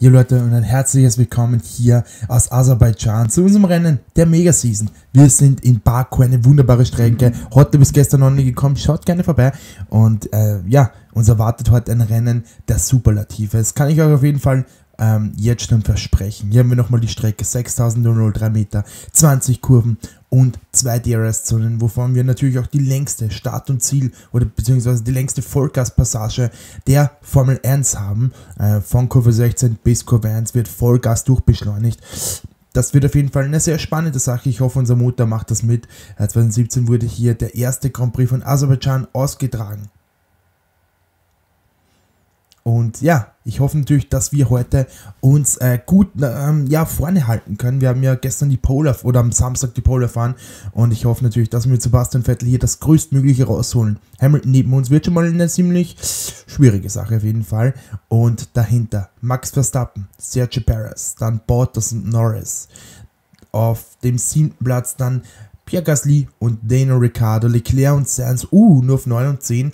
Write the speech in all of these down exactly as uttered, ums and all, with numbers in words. Jo Leute, und ein herzliches Willkommen hier aus Aserbaidschan zu unserem Rennen der Mega-Season. Wir sind in Baku, eine wunderbare Strecke, heute bis gestern noch nie gekommen, schaut gerne vorbei. Und äh, ja, uns erwartet heute ein Rennen der Superlative. Das kann ich euch auf jeden Fall ähm, jetzt schon versprechen. Hier haben wir nochmal die Strecke, sechstausenddrei Meter, zwanzig Kurven und zwei D R S-Zonen, wovon wir natürlich auch die längste Start und Ziel oder beziehungsweise die längste Vollgaspassage der Formel eins haben. Äh, von Kurve sechzehn bis Kurve eins wird Vollgas durchbeschleunigt. Das wird auf jeden Fall eine sehr spannende Sache. Ich hoffe, unser Motor macht das mit. Äh, zweitausendsiebzehn wurde hier der erste Grand Prix von Aserbaidschan ausgetragen. Und ja, ich hoffe natürlich, dass wir heute uns äh, gut ähm, ja, vorne halten können. Wir haben ja gestern die Pole, oder am Samstag die Pole erfahren. Und ich hoffe natürlich, dass wir mit Sebastian Vettel hier das größtmögliche rausholen. Hamilton neben uns wird schon mal eine ziemlich schwierige Sache auf jeden Fall. Und dahinter Max Verstappen, Sergio Perez, dann Bottas und Norris. Auf dem siebten Platz dann Pierre Gasly und Daniel Ricciardo, Leclerc und Sainz, uh, nur auf neun und zehn.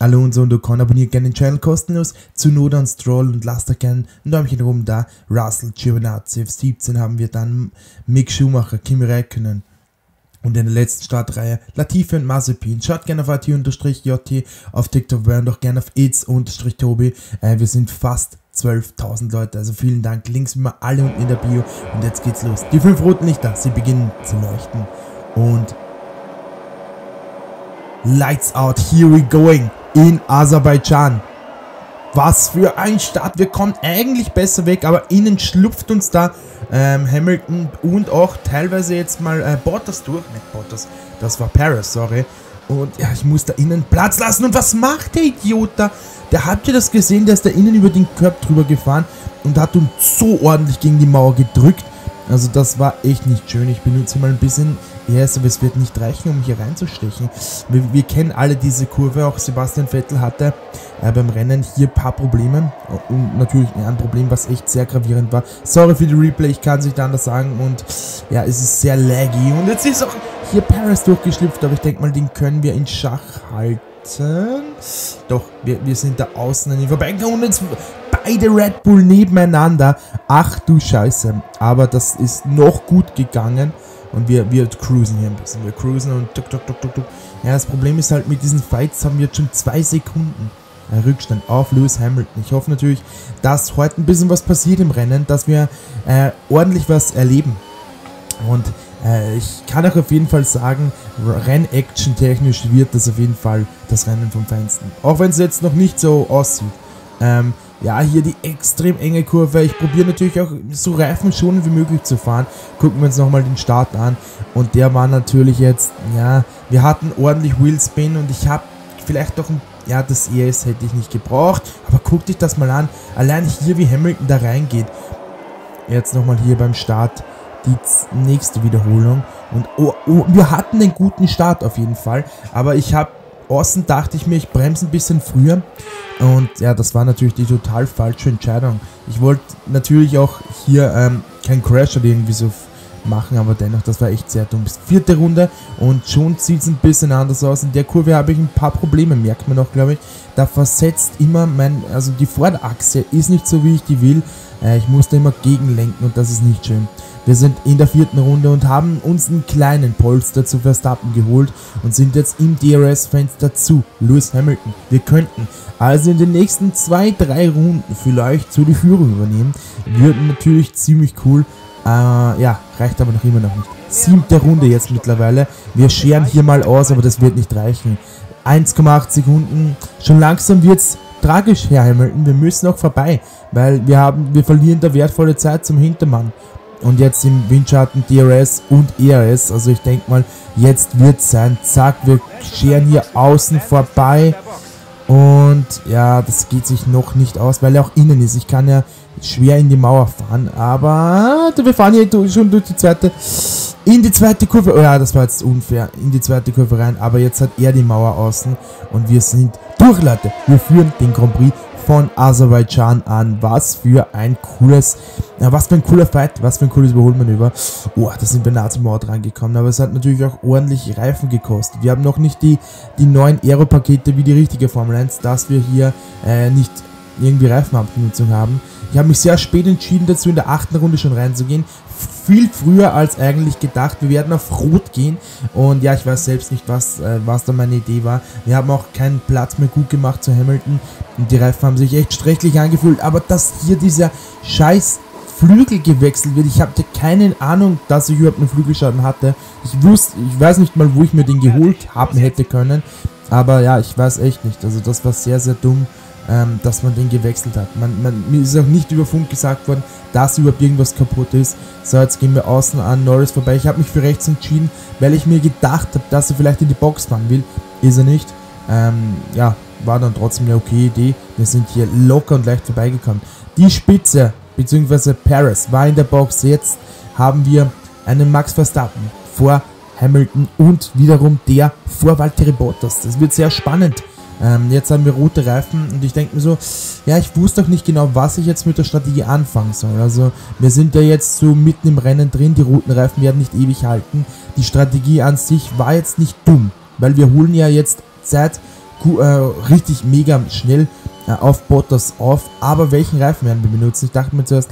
Alonso und Ocon, abonniert gerne den Channel kostenlos, Tsunoda und Stroll und lasst da gerne ein Däumchen rum da, Russell, Giovinazzi, auf siebzehn haben wir dann Mick Schumacher, Kimi Räikkönen und in der letzten Startreihe Latifi und Mazepin. Schaut gerne auf at j, auf TikTok und auch gerne auf itz-tobi, äh, wir sind fast zwölftausend Leute, also vielen Dank, Links wie immer alle unten in der Bio und jetzt geht's los. Die fünf roten Lichter, sie beginnen zu leuchten und Lights out, here we going. In Aserbaidschan. Was für ein Start. Wir kommen eigentlich besser weg, aber innen schlüpft uns da ähm, Hamilton und auch teilweise jetzt mal äh, Bottas durch. Nicht Bottas, das war Perez, sorry. Und ja, ich muss da innen Platz lassen. Und was macht der Idiot da? Der habt ihr das gesehen, der ist da innen über den Körb drüber gefahren und hat uns so ordentlich gegen die Mauer gedrückt. Also das war echt nicht schön. Ich benutze mal ein bisschen E R S, aber es wird nicht reichen, um hier reinzustechen. Wir, wir kennen alle diese Kurve. Auch Sebastian Vettel hatte äh, beim Rennen hier ein paar Probleme. Und natürlich ein Problem, was echt sehr gravierend war. Sorry für die Replay, ich kann es nicht anders sagen. Und ja, es ist sehr laggy. Und jetzt ist auch hier Perez durchgeschlüpft. Aber ich denke mal, den können wir in Schach halten. Doch, wir, wir sind da außen an ihm vorbeigegangen und jetzt beide Red Bull nebeneinander. Ach du Scheiße. Aber das ist noch gut gegangen. Und wir, wir cruisen hier ein bisschen. Wir cruisen und tuk, tuk, tuk, tuk, tuk. Ja, das Problem ist halt, mit diesen Fights haben wir jetzt schon zwei Sekunden Rückstand auf Lewis Hamilton. Ich hoffe natürlich, dass heute ein bisschen was passiert im Rennen, dass wir äh, ordentlich was erleben. Und äh, ich kann auch auf jeden Fall sagen, Renn-Action technisch wird das auf jeden Fall das Rennen vom Feinsten. Auch wenn es jetzt noch nicht so aussieht. Ähm, ja, hier die extrem enge Kurve. Ich probiere natürlich auch so reifenschonend wie möglich zu fahren. Gucken wir uns nochmal den Start an. Und der war natürlich jetzt, ja, wir hatten ordentlich Wheelspin und ich habe vielleicht doch ein, ja, das E S hätte ich nicht gebraucht. Aber guck dich das mal an. Allein hier, wie Hamilton da reingeht. Jetzt nochmal hier beim Start die nächste Wiederholung. Und oh, oh, wir hatten einen guten Start auf jeden Fall. Aber ich habe außen dachte ich mir, ich bremse ein bisschen früher. Und ja, das war natürlich die total falsche Entscheidung. Ich wollte natürlich auch hier ähm, keinen Crash oder irgendwie so machen, aber dennoch, das war echt sehr dumm. Vierte Runde und schon sieht es ein bisschen anders aus. In der Kurve habe ich ein paar Probleme, merkt man auch, glaube ich. Da versetzt immer mein, also die Vorderachse ist nicht so, wie ich die will. Äh, ich musste immer gegenlenken und das ist nicht schön. Wir sind in der vierten Runde und haben uns einen kleinen Polster zu Verstappen geholt und sind jetzt im D R S-Fenster zu Lewis Hamilton. Wir könnten also in den nächsten zwei, drei Runden vielleicht so die Führung übernehmen. Würden natürlich ziemlich cool. Äh, ja, reicht aber noch immer noch nicht. Siebte Runde jetzt mittlerweile. Wir scheren hier mal aus, aber das wird nicht reichen. eins Komma acht Sekunden. Schon langsam wird's tragisch, Herr Hamilton. Wir müssen auch vorbei, weil wir haben, wir verlieren da wertvolle Zeit zum Hintermann. Und jetzt im Windschatten D R S und E R S. Also ich denke mal, jetzt wird es sein. Zack, wir scheren hier außen vorbei. Und ja, das geht sich noch nicht aus, weil er auch innen ist. Ich kann ja schwer in die Mauer fahren. Aber wir fahren hier schon durch die zweite. In die zweite Kurve. Oh ja, das war jetzt unfair. In die zweite Kurve rein. Aber jetzt hat er die Mauer außen. Und wir sind durch, Leute. Wir führen den Grand Prix von Aserbaidschan an. Was für ein cooles, ja, was für ein cooler Fight, was für ein cooles Überholmanöver. Oh, da sind wir nahe zum Mord rangekommen, aber es hat natürlich auch ordentlich Reifen gekostet. Wir haben noch nicht die, die neuen Aero-Pakete wie die richtige Formel eins, dass wir hier äh, nicht irgendwie Reifenabnutzung haben. Ich habe mich sehr spät entschieden dazu, in der achten Runde schon reinzugehen. Viel früher als eigentlich gedacht. Wir werden auf Rot gehen. Und ja, ich weiß selbst nicht, was, äh, was da meine Idee war. Wir haben auch keinen Platz mehr gut gemacht zu Hamilton. Und die Reifen haben sich echt schrecklich angefühlt. Aber dass hier dieser scheiß Flügel gewechselt wird. Ich hatte keine Ahnung, dass ich überhaupt einen Flügelschaden hatte. Ich wusste, ich weiß nicht mal, wo ich mir den geholt haben hätte können. Aber ja, ich weiß echt nicht. Also das war sehr, sehr dumm, ähm, dass man den gewechselt hat. Man, man, mir ist auch nicht über Funk gesagt worden, dass überhaupt irgendwas kaputt ist. So, jetzt gehen wir außen an Norris vorbei. Ich habe mich für rechts entschieden, weil ich mir gedacht habe, dass er vielleicht in die Box fahren will. Ist er nicht. Ähm, ja, war dann trotzdem eine okay Idee. Wir sind hier locker und leicht vorbeigekommen. Die Spitze, beziehungsweise Perez, war in der Box. Jetzt haben wir einen Max Verstappen vor Hamilton und wiederum der vor Valtteri Bottas. Das wird sehr spannend. Ähm, jetzt haben wir rote Reifen und ich denke mir so, ja, ich wusste doch nicht genau, was ich jetzt mit der Strategie anfangen soll. Also wir sind da jetzt so mitten im Rennen drin, die roten Reifen werden nicht ewig halten. Die Strategie an sich war jetzt nicht dumm, weil wir holen ja jetzt Zeit äh, richtig mega schnell äh, auf Bottas auf. Aber welchen Reifen werden wir benutzen? Ich dachte mir zuerst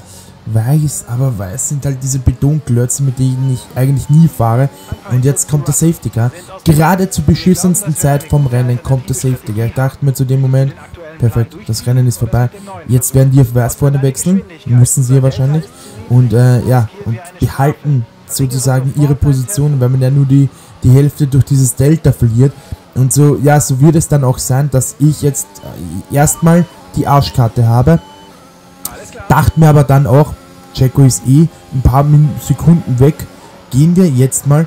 weiß, aber weiß sind halt diese Betonklötze, mit denen ich eigentlich nie fahre. Und jetzt kommt der Safety Car. Gerade zur beschissensten Zeit vom Rennen kommt der Safety Car. Ich dachte mir zu dem Moment, perfekt, das Rennen ist vorbei. Jetzt werden die auf Weiß vorne wechseln, müssen sie ja wahrscheinlich. Und äh, ja, und behalten sozusagen ihre Position, weil man ja nur die, die Hälfte durch dieses Delta verliert. Und so, ja, so wird es dann auch sein, dass ich jetzt erstmal die Arschkarte habe. Dachte mir aber dann auch, Checo ist eh ein paar Sekunden weg, gehen wir jetzt mal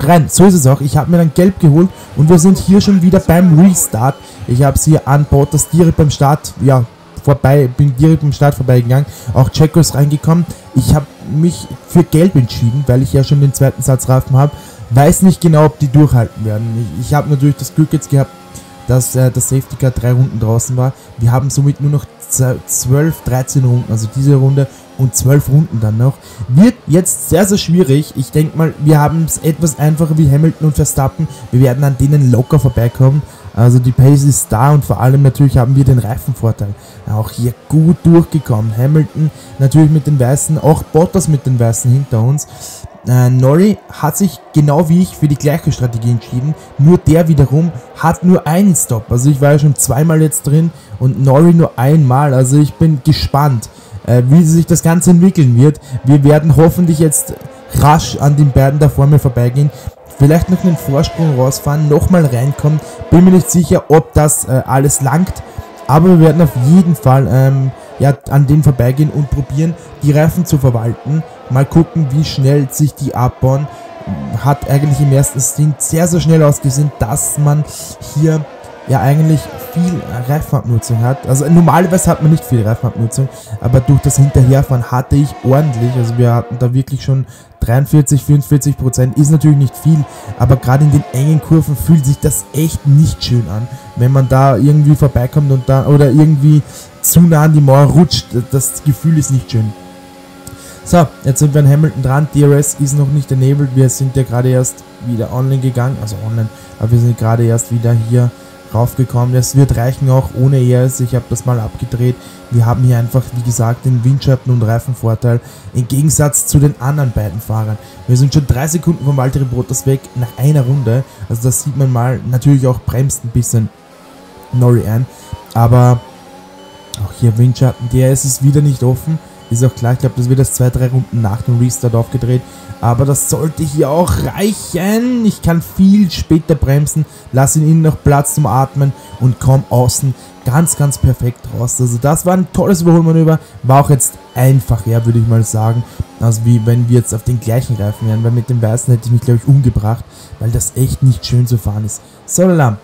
rein. So ist es auch, ich habe mir dann Gelb geholt und wir sind hier schon wieder beim Restart. Ich habe sie an Bottas direkt beim Start, ja, vorbei, bin direkt beim Start vorbeigegangen. Auch Checo ist reingekommen. Ich habe mich für Gelb entschieden, weil ich ja schon den zweiten Satz Reifen habe. Weiß nicht genau, ob die durchhalten werden. Ich, ich habe natürlich das Glück jetzt gehabt, dass äh, das Safety Car drei Runden draußen war. Wir haben somit nur noch zwölf, dreizehn Runden, also diese Runde und zwölf Runden dann noch. Wird jetzt sehr, sehr schwierig. Ich denke mal, wir haben es etwas einfacher wie Hamilton und Verstappen. Wir werden an denen locker vorbeikommen. Also die Pace ist da und vor allem natürlich haben wir den Reifenvorteil. Auch hier gut durchgekommen. Hamilton natürlich mit den Weißen, auch Bottas mit den Weißen hinter uns. Äh, Norris hat sich genau wie ich für die gleiche Strategie entschieden, nur der wiederum hat nur einen Stop, also ich war ja schon zweimal jetzt drin und Norris nur einmal, also ich bin gespannt, äh, wie sich das Ganze entwickeln wird. Wir werden hoffentlich jetzt rasch an den beiden da vor mir vorbeigehen, vielleicht noch einen Vorsprung rausfahren, nochmal reinkommen, bin mir nicht sicher, ob das äh, alles langt, aber wir werden auf jeden Fall ähm, ja, an denen vorbeigehen und probieren, die Reifen zu verwalten. Mal gucken, wie schnell sich die abbauen. Hat eigentlich im ersten Stint sehr, sehr schnell ausgesehen, dass man hier ja eigentlich viel Reifenabnutzung hat. Also normalerweise hat man nicht viel Reifenabnutzung, aber durch das Hinterherfahren hatte ich ordentlich. Also wir hatten da wirklich schon dreiundvierzig, vierundvierzig Prozent. Ist natürlich nicht viel, aber gerade in den engen Kurven fühlt sich das echt nicht schön an, wenn man da irgendwie vorbeikommt und da oder irgendwie zu nah an die Mauer rutscht. Das Gefühl ist nicht schön. So, jetzt sind wir an Hamilton dran, D R S ist noch nicht enabled, wir sind ja gerade erst wieder online gegangen, also online, aber wir sind gerade erst wieder hier raufgekommen, das wird reichen auch ohne E R S, ich habe das mal abgedreht, wir haben hier einfach, wie gesagt, den Windschatten- und Reifenvorteil, im Gegensatz zu den anderen beiden Fahrern. Wir sind schon drei Sekunden von Valtteri Bottas weg, nach einer Runde, also das sieht man mal, natürlich auch bremst ein bisschen Norris ein, aber auch hier Windschatten, D R S ist wieder nicht offen. Ist auch klar, ich glaube, das wird erst zwei, drei Runden nach dem Restart aufgedreht. Aber das sollte hier auch reichen. Ich kann viel später bremsen, lasse ihn innen noch Platz zum Atmen und komme außen ganz, ganz perfekt raus. Also das war ein tolles Überholmanöver. War auch jetzt einfach, ja, würde ich mal sagen. Also wie wenn wir jetzt auf den gleichen Reifen wären. Weil mit dem Weißen hätte ich mich, glaube ich, umgebracht. Weil das echt nicht schön zu fahren ist. So, Lalam.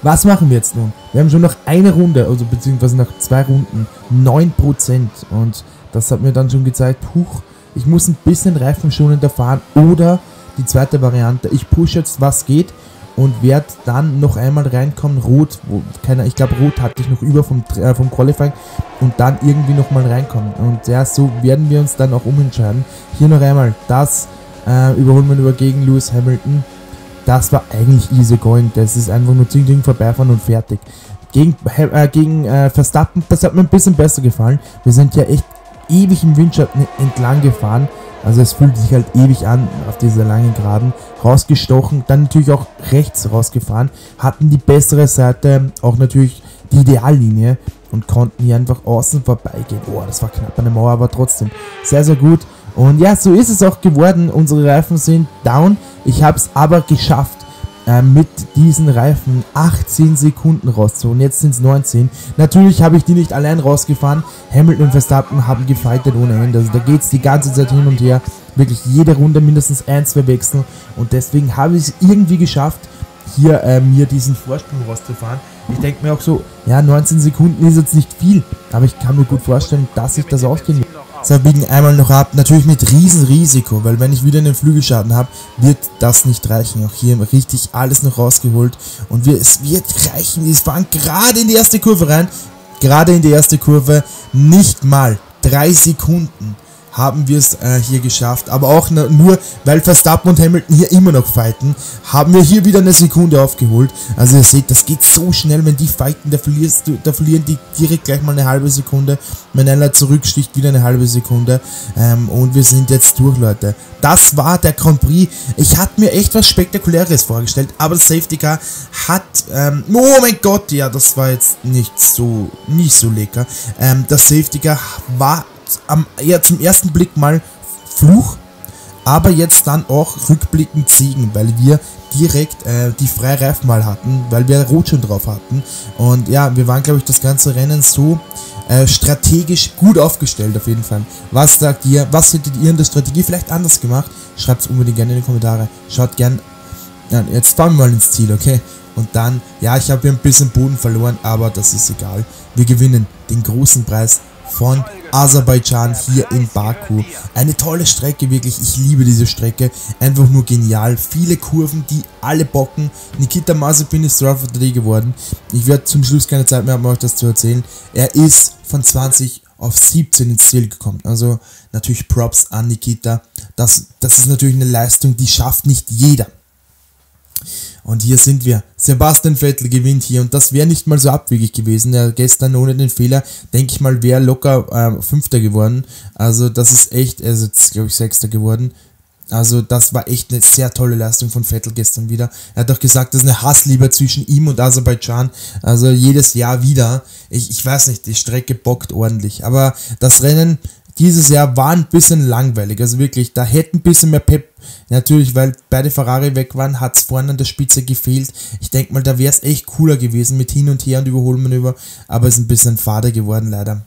Was machen wir jetzt nun? Wir haben schon noch eine Runde, also beziehungsweise nach zwei Runden, neun Prozent. Und das hat mir dann schon gezeigt, huch, ich muss ein bisschen reifenschonender fahren. Oder die zweite Variante, ich pushe jetzt, was geht und werde dann noch einmal reinkommen. Rot, wo, keine, ich glaube, Rot hatte ich noch über vom, äh, vom Qualifying und dann irgendwie nochmal reinkommen. Und ja, so werden wir uns dann auch umentscheiden. Hier noch einmal das äh, Überholmanöver gegen Lewis Hamilton. Das war eigentlich easy going, das ist einfach nur zing, zing vorbeifahren und fertig. Gegen, äh, gegen äh, Verstappen, das hat mir ein bisschen besser gefallen. Wir sind ja echt ewig im Windschatten entlang gefahren. Also es fühlt sich halt ewig an auf dieser langen Geraden. Rausgestochen, dann natürlich auch rechts rausgefahren. Hatten die bessere Seite, auch natürlich die Ideallinie. Und konnten hier einfach außen vorbeigehen. Oh, das war knapp an der Mauer, aber trotzdem sehr, sehr gut. Und ja, so ist es auch geworden. Unsere Reifen sind down. Ich habe es aber geschafft, äh, mit diesen Reifen achtzehn Sekunden rauszuholen. Jetzt sind es neunzehn. Natürlich habe ich die nicht allein rausgefahren. Hamilton und Verstappen haben gefightet ohne Ende. Also da geht es die ganze Zeit hin und her. Wirklich jede Runde mindestens ein, zwei Wechsel. Und deswegen habe ich es irgendwie geschafft, hier äh, mir diesen Vorsprung rauszufahren. Ich denke mir auch so, ja, neunzehn Sekunden ist jetzt nicht viel, aber ich kann mir gut vorstellen, dass ich das ausgehen will. So, biegen einmal noch ab, natürlich mit Riesenrisiko, weil wenn ich wieder einen Flügelschaden habe, wird das nicht reichen. Auch hier richtig alles noch rausgeholt und wir, es wird reichen. Wir fahren gerade in die erste Kurve rein, gerade in die erste Kurve, nicht mal drei Sekunden haben wir es äh, hier geschafft, aber auch nur, weil Verstappen und Hamilton hier immer noch fighten, haben wir hier wieder eine Sekunde aufgeholt. Also ihr seht, das geht so schnell, wenn die fighten, da, verlierst du, da verlieren die direkt gleich mal eine halbe Sekunde, wenn einer zurücksticht, wieder eine halbe Sekunde, ähm, und wir sind jetzt durch, Leute. Das war der Grand Prix. Ich hatte mir echt was Spektakuläres vorgestellt, aber das Safety Car hat, ähm, oh mein Gott, ja, das war jetzt nicht so, nicht so lecker. Ähm, das Safety Car war Am, ja, zum ersten Blick mal Fluch, aber jetzt dann auch rückblickend Segen, weil wir direkt äh, die freie Reifen mal hatten, weil wir Rot schon drauf hatten. Und ja, wir waren, glaube ich, das ganze Rennen so äh, strategisch gut aufgestellt auf jeden Fall. Was sagt ihr? Was hättet ihr in der Strategie vielleicht anders gemacht? Schreibt es unbedingt gerne in die Kommentare. Schaut gern. Nein, jetzt fahren wir mal ins Ziel, okay? Und dann, ja, ich habe hier ein bisschen Boden verloren, aber das ist egal. Wir gewinnen den großen Preis von Aserbaidschan hier in Baku. Eine tolle Strecke, wirklich. Ich liebe diese Strecke. Einfach nur genial. Viele Kurven, die alle bocken. Nikita Mazepin ist Driver of the Day geworden. Ich werde zum Schluss keine Zeit mehr haben, euch das zu erzählen. Er ist von zwanzig auf siebzehn ins Ziel gekommen. Also natürlich Props an Nikita. Das, das ist natürlich eine Leistung, die schafft nicht jeder. Und hier sind wir. Sebastian Vettel gewinnt hier und das wäre nicht mal so abwegig gewesen. Ja, gestern ohne den Fehler, denke ich mal, wäre locker äh, Fünfter geworden. Also das ist echt, er ist jetzt, glaube ich, Sechster geworden. Also das war echt eine sehr tolle Leistung von Vettel gestern wieder. Er hat auch gesagt, das ist eine Hassliebe zwischen ihm und Aserbaidschan. Also jedes Jahr wieder. Ich, ich weiß nicht, die Strecke bockt ordentlich. Aber das Rennen dieses Jahr war ein bisschen langweilig, also wirklich, da hätte ein bisschen mehr Pep, natürlich, weil beide Ferrari weg waren, hat es vorne an der Spitze gefehlt. Ich denke mal, da wäre es echt cooler gewesen mit hin und her und Überholmanöver, aber es ist ein bisschen fader geworden leider.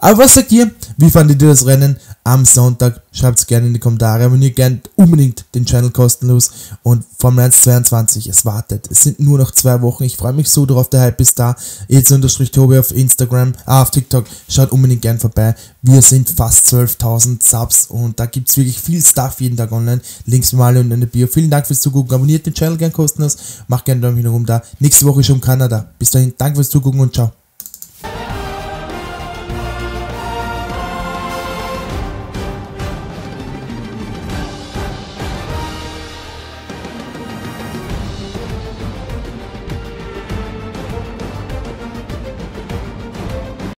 Aber was sagt ihr? Wie fandet ihr das Rennen am Sonntag? Schreibt es gerne in die Kommentare. Abonniert gerne unbedingt den Channel kostenlos. Und Formel eins zweiundzwanzig, es wartet. Es sind nur noch zwei Wochen. Ich freue mich so drauf. Der Hype ist da. E Z Tobi auf Instagram, ah, auf TikTok. Schaut unbedingt gern vorbei. Wir sind fast zwölftausend Subs und da gibt es wirklich viel Stuff jeden Tag online. Links mal und in der Bio. Vielen Dank fürs Zugucken. Abonniert den Channel gern kostenlos. Macht gerne einen Daumen nach oben da. Nächste Woche schon Kanada. Bis dahin, danke fürs Zugucken und ciao.